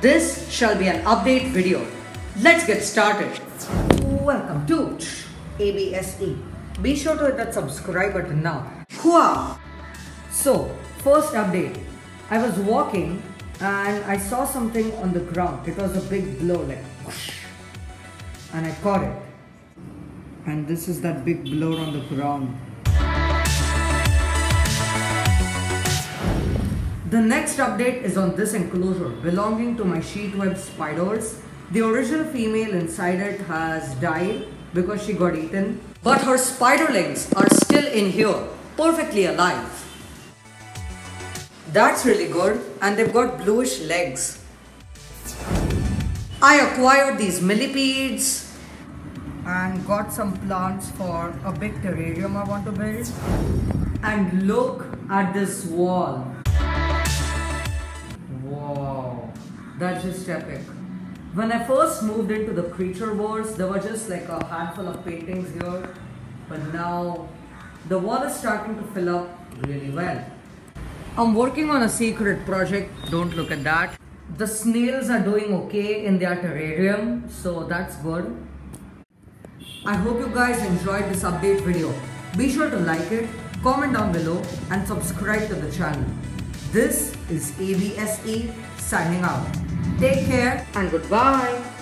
This shall be an update video. Let's get started. Welcome to ABSE. Be sure to hit that subscribe button now. Hua! So, first update. I was walking and I saw something on the ground. It was a big blow, like whoosh, and I caught it. And this is that big blow on the ground. The next update is on this enclosure belonging to my sheetweb spiders. The original female inside it has died because she got eaten, but her spiderlings are still in here, perfectly alive. That's really good, and they've got bluish legs. I acquired these millipedes and got some plants for a big terrarium I want to build. And look at this wall. That's just epic. When I first moved into the Creatureverse, there were just like a handful of paintings here. But now, the wall is starting to fill up really well. I'm working on a secret project, don't look at that. The snails are doing okay in their terrarium, so that's good. I hope you guys enjoyed this update video. Be sure to like it, comment down below, and subscribe to the channel. This is ABSE signing out. Take care and goodbye.